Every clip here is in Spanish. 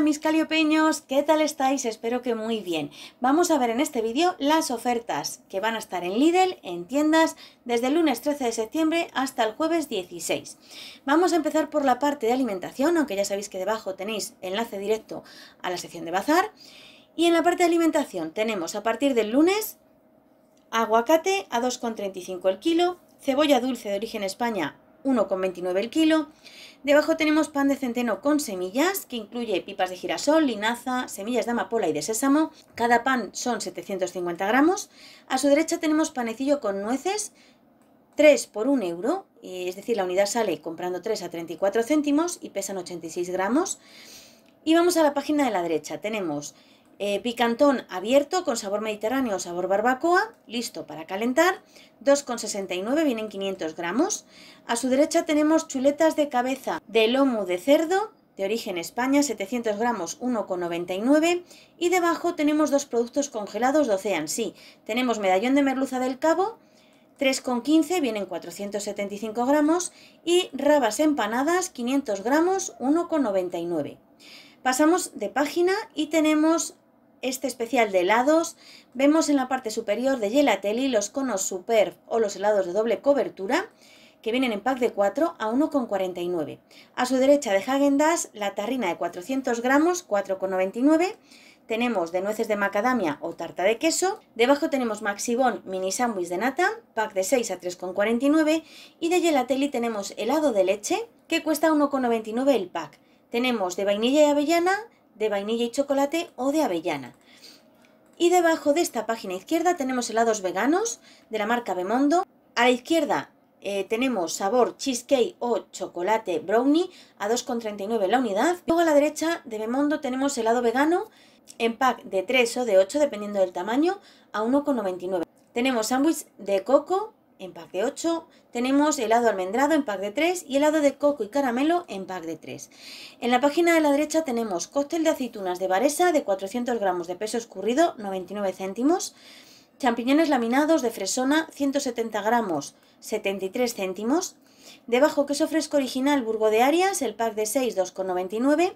Hola mis caliopeños, ¿qué tal estáis? Espero que muy bien. Vamos a ver en este vídeo las ofertas que van a estar en Lidl, en tiendas, desde el lunes 13 de septiembre hasta el jueves 16. Vamos a empezar por la parte de alimentación, aunque ya sabéis que debajo tenéis enlace directo a la sección de bazar. Y en la parte de alimentación tenemos a partir del lunes aguacate a 2,35 el kilo, cebolla dulce de origen España 1,29 el kilo. Debajo tenemos pan de centeno con semillas, que incluye pipas de girasol, linaza, semillas de amapola y de sésamo. Cada pan son 750 gramos. A su derecha tenemos panecillo con nueces, 3 por 1 euro, es decir, la unidad sale comprando 3 a 34 céntimos y pesan 86 gramos. Y vamos a la página de la derecha, tenemos picantón abierto con sabor mediterráneo o sabor barbacoa, listo para calentar, 2,69, vienen 500 gramos. A su derecha tenemos chuletas de cabeza de lomo de cerdo, de origen España, 700 gramos, 1,99. Y debajo tenemos dos productos congelados de Ocean, sí, tenemos medallón de merluza del Cabo, 3,15, vienen 475 gramos. Y rabas empanadas, 500 gramos, 1,99. Pasamos de página y tenemos este especial de helados. Vemos en la parte superior de Gelateli los conos super o los helados de doble cobertura que vienen en pack de 4 a 1,49. A su derecha de Häagen-Dazs la tarrina de 400 gramos, 4,99. Tenemos de nueces de macadamia o tarta de queso. Debajo tenemos Maxibon mini sándwich de nata, pack de 6 a 3,49. Y de Gelateli tenemos helado de leche que cuesta 1,99 el pack. Tenemos de vainilla y avellana, de vainilla y chocolate o de avellana. Y debajo de esta página izquierda tenemos helados veganos de la marca Bemondo. A la izquierda tenemos sabor cheesecake o chocolate brownie a 2,39 la unidad. Luego a la derecha de Bemondo tenemos helado vegano en pack de 3 o de 8 dependiendo del tamaño a 1,99. Tenemos sándwich de coco en pack de 8, tenemos helado almendrado en pack de 3 y helado de coco y caramelo en pack de 3. En la página de la derecha tenemos cóctel de aceitunas de baresa de 400 gramos de peso escurrido, 99 céntimos, champiñones laminados de fresona, 170 gramos, 73 céntimos, debajo queso fresco original burgo de Arias, el pack de 6, 2,99,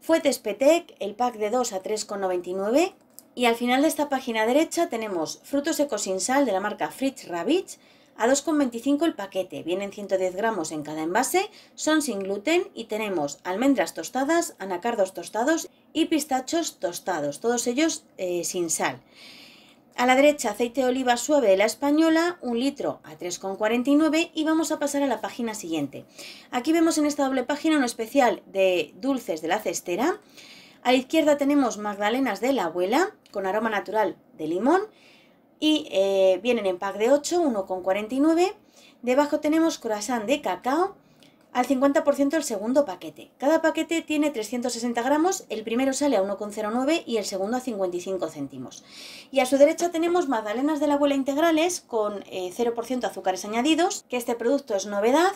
fuetes petec, el pack de 2 a 3,99, y al final de esta página derecha tenemos frutos secos sin sal de la marca Fritz Rabitz, a 2,25 el paquete, vienen 110 gramos en cada envase, son sin gluten y tenemos almendras tostadas, anacardos tostados y pistachos tostados, todos ellos sin sal. A la derecha aceite de oliva suave de la española, 1 litro a 3,49 y vamos a pasar a la página siguiente. Aquí vemos en esta doble página un especial de dulces de la cestera. A la izquierda tenemos magdalenas de la abuela con aroma natural de limón. Y vienen en pack de 8, 1,49. Debajo tenemos croissant de cacao al 50% el segundo paquete. Cada paquete tiene 360 gramos, el primero sale a 1,09 y el segundo a 55 céntimos. Y a su derecha tenemos magdalenas de la abuela integrales con 0% azúcares añadidos, que este producto es novedad.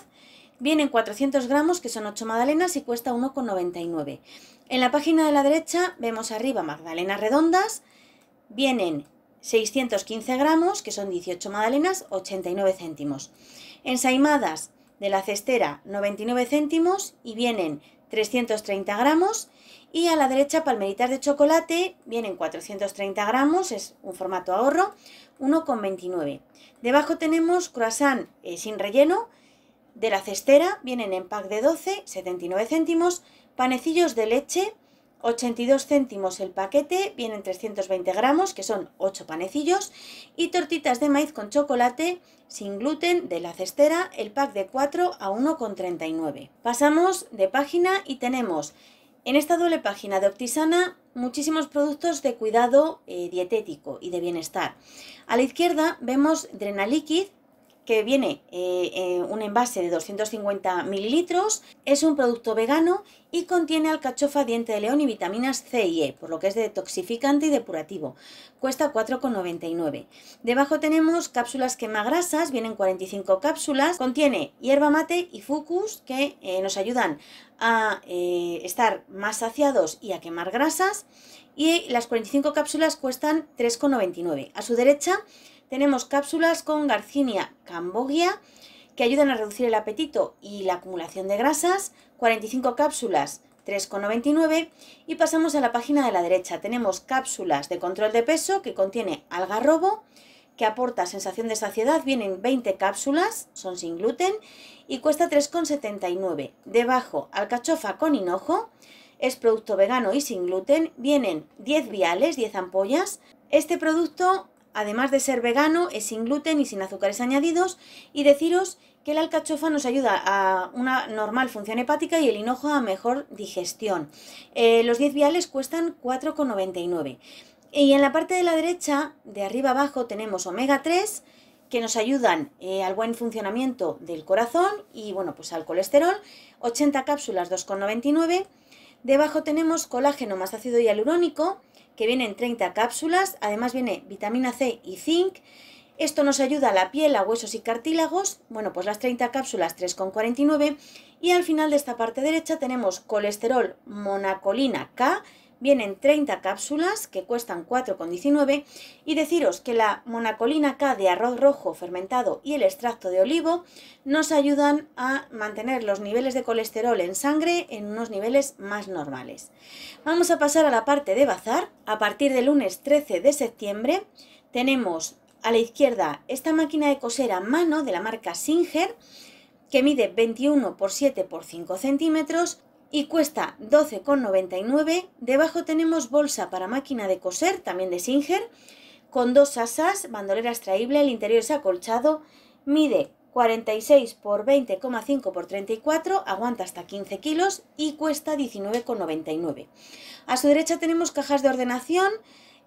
Vienen 400 gramos, que son 8 magdalenas y cuesta 1,99. En la página de la derecha vemos arriba magdalenas redondas, vienen 615 gramos, que son 18 magdalenas, 89 céntimos. Ensaimadas de la cestera, 99 céntimos y vienen 330 gramos. Y a la derecha palmeritas de chocolate, vienen 430 gramos, es un formato ahorro, 1,29. Debajo tenemos croissant sin relleno de la cestera, vienen en pack de 12, 79 céntimos. Panecillos de leche, 82 céntimos el paquete, vienen 320 gramos, que son 8 panecillos, y tortitas de maíz con chocolate sin gluten de la cestera, el pack de 4 a 1,39. Pasamos de página y tenemos en esta doble página de Optisana muchísimos productos de cuidado dietético y de bienestar. A la izquierda vemos Drenalíquid, que viene un envase de 250 mililitros, es un producto vegano y contiene alcachofa, diente de león y vitaminas C y E, por lo que es detoxificante y depurativo. Cuesta 4,99. Debajo tenemos cápsulas quemagrasas, vienen 45 cápsulas, contiene hierba mate y fucus que nos ayudan a estar más saciados y a quemar grasas, y las 45 cápsulas cuestan 3,99. A su derecha tenemos cápsulas con Garcinia Cambogia que ayudan a reducir el apetito y la acumulación de grasas, 45 cápsulas 3,99 y pasamos a la página de la derecha. Tenemos cápsulas de control de peso que contiene algarrobo, que aporta sensación de saciedad. Vienen 20 cápsulas, son sin gluten y cuesta 3,79. Debajo, alcachofa con hinojo, es producto vegano y sin gluten. Vienen 10 viales, 10 ampollas. Este producto, además de ser vegano, es sin gluten y sin azúcares añadidos. Y deciros que la alcachofa nos ayuda a una normal función hepática y el hinojo a mejor digestión. Los 10 viales cuestan 4,99. Y en la parte de la derecha, de arriba abajo, tenemos omega 3, que nos ayudan al buen funcionamiento del corazón y, bueno, pues al colesterol. 80 cápsulas, 2,99. Debajo tenemos colágeno más ácido hialurónico, que vienen 30 cápsulas. Además viene vitamina C y zinc. Esto nos ayuda a la piel, a huesos y cartílagos. Bueno, pues las 30 cápsulas, 3,49. Y al final de esta parte derecha tenemos colesterol monacolina K. Vienen 30 cápsulas que cuestan 4,19. Y deciros que la monacolina K de arroz rojo fermentado y el extracto de olivo nos ayudan a mantener los niveles de colesterol en sangre en unos niveles más normales. Vamos a pasar a la parte de bazar. A partir del lunes 13 de septiembre tenemos a la izquierda esta máquina de coser a mano de la marca Singer, que mide 21 x 7 x 5 centímetros y cuesta 12,99. Debajo tenemos bolsa para máquina de coser, también de Singer, con 2 asas, bandolera extraíble, el interior es acolchado, mide 46 x 20,5 x 34, aguanta hasta 15 kilos y cuesta 19,99. A su derecha tenemos cajas de ordenación,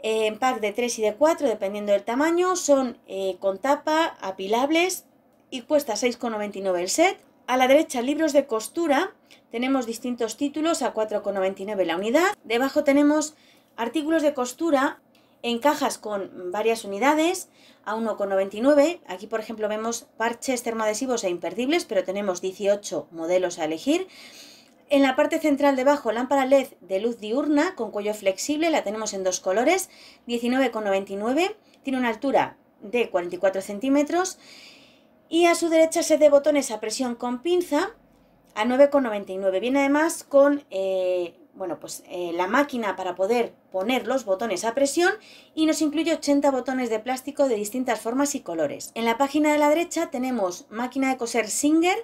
en pack de 3 y de 4 dependiendo del tamaño, son con tapa, apilables y cuesta 6,99 el set. A la derecha, libros de costura, tenemos distintos títulos a 4,99 la unidad. Debajo tenemos artículos de costura en cajas con varias unidades a 1,99. Aquí por ejemplo vemos parches termoadhesivos e imperdibles, pero tenemos 18 modelos a elegir. En la parte central debajo, lámpara LED de luz diurna con cuello flexible, la tenemos en 2 colores, 19,99, tiene una altura de 44 centímetros. Y a su derecha, set de botones a presión con pinza a 9,99. Viene además con la máquina para poder poner los botones a presión y nos incluye 80 botones de plástico de distintas formas y colores. En la página de la derecha tenemos máquina de coser Singer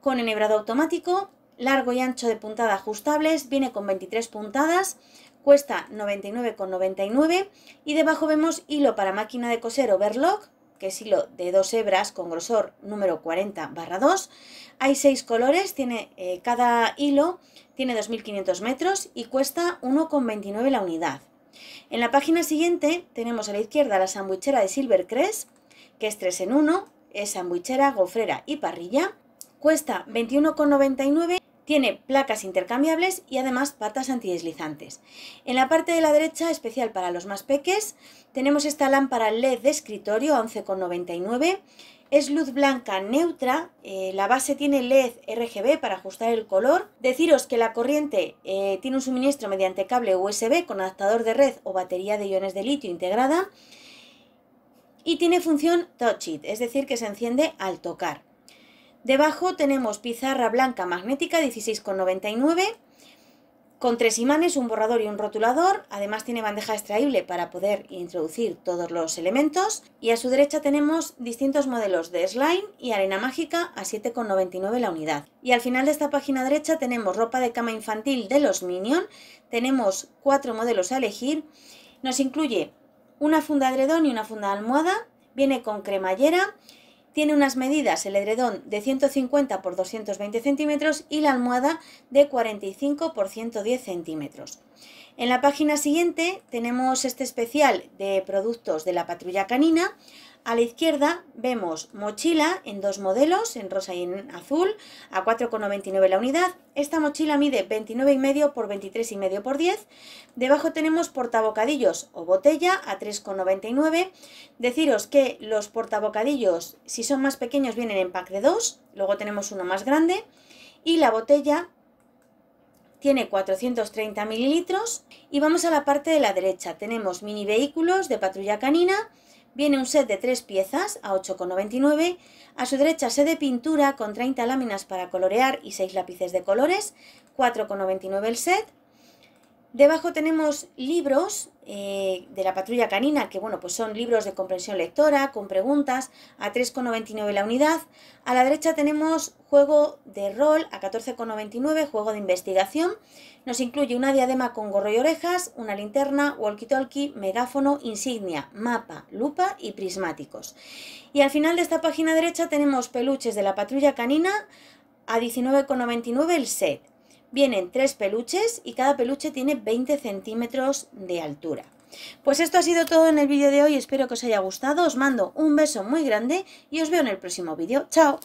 con enhebrado automático, largo y ancho de puntada ajustables, viene con 23 puntadas, cuesta 99,99 y debajo vemos hilo para máquina de coser Overlock, que es hilo de 2 hebras con grosor número 40/2. Hay 6 colores, tiene cada hilo tiene 2.500 metros y cuesta 1,29 la unidad. En la página siguiente tenemos a la izquierda la sandwichera de Silvercrest, que es 3 en 1, es sandwichera, gofrera y parrilla. Cuesta 21,99, tiene placas intercambiables y además patas antideslizantes. En la parte de la derecha, especial para los más peques, tenemos esta lámpara LED de escritorio a 11,99. Es luz blanca neutra, la base tiene LED RGB para ajustar el color. Deciros que la corriente tiene un suministro mediante cable USB con adaptador de red o batería de iones de litio integrada. Y tiene función touch it, es decir, que se enciende al tocar. Debajo tenemos pizarra blanca magnética, 16,99, con 3 imanes, un borrador y un rotulador. Además tiene bandeja extraíble para poder introducir todos los elementos. Y a su derecha tenemos distintos modelos de slime y arena mágica a 7,99 la unidad. Y al final de esta página derecha tenemos ropa de cama infantil de los Minion. Tenemos 4 modelos a elegir. Nos incluye una funda edredón y una funda almohada. Viene con cremallera. Tiene unas medidas, el edredón de 150 x 220 centímetros y la almohada de 45 x 110 centímetros. En la página siguiente tenemos este especial de productos de la patrulla canina. A la izquierda vemos mochila en 2 modelos, en rosa y en azul, a 4,99 la unidad. Esta mochila mide 29,5 x 23,5 x 10. Debajo tenemos portabocadillos o botella a 3,99. Deciros que los portabocadillos, si son más pequeños, vienen en pack de 2, luego tenemos uno más grande y la botella tiene 430 mililitros. Y vamos a la parte de la derecha, tenemos mini vehículos de patrulla canina. Viene un set de 3 piezas a 8,99. A su derecha, set de pintura con 30 láminas para colorear y 6 lápices de colores, 4,99 el set. Debajo tenemos libros de la patrulla canina, que bueno, pues son libros de comprensión lectora con preguntas a 3,99 la unidad. A la derecha tenemos juego de rol a 14,99, juego de investigación. Nos incluye una diadema con gorro y orejas, una linterna, walkie-talkie, megáfono, insignia, mapa, lupa y prismáticos. Y al final de esta página derecha tenemos peluches de la patrulla canina a 19,99 el set. Vienen 3 peluches y cada peluche tiene 20 centímetros de altura. Pues esto ha sido todo en el vídeo de hoy, espero que os haya gustado, os mando un beso muy grande y os veo en el próximo vídeo. ¡Chao!